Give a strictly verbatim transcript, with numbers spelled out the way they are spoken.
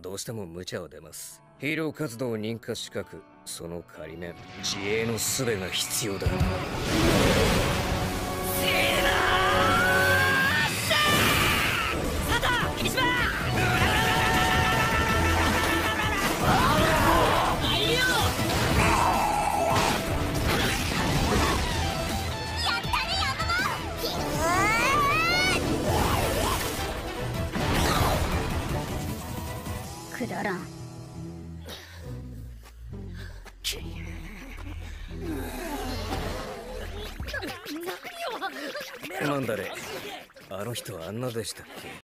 どうしても無茶を出ます。ヒーロー活動認可資格、その仮免、自衛の術が必要だ。くだらん。なんだれ、あの人はあんなでしたっけ。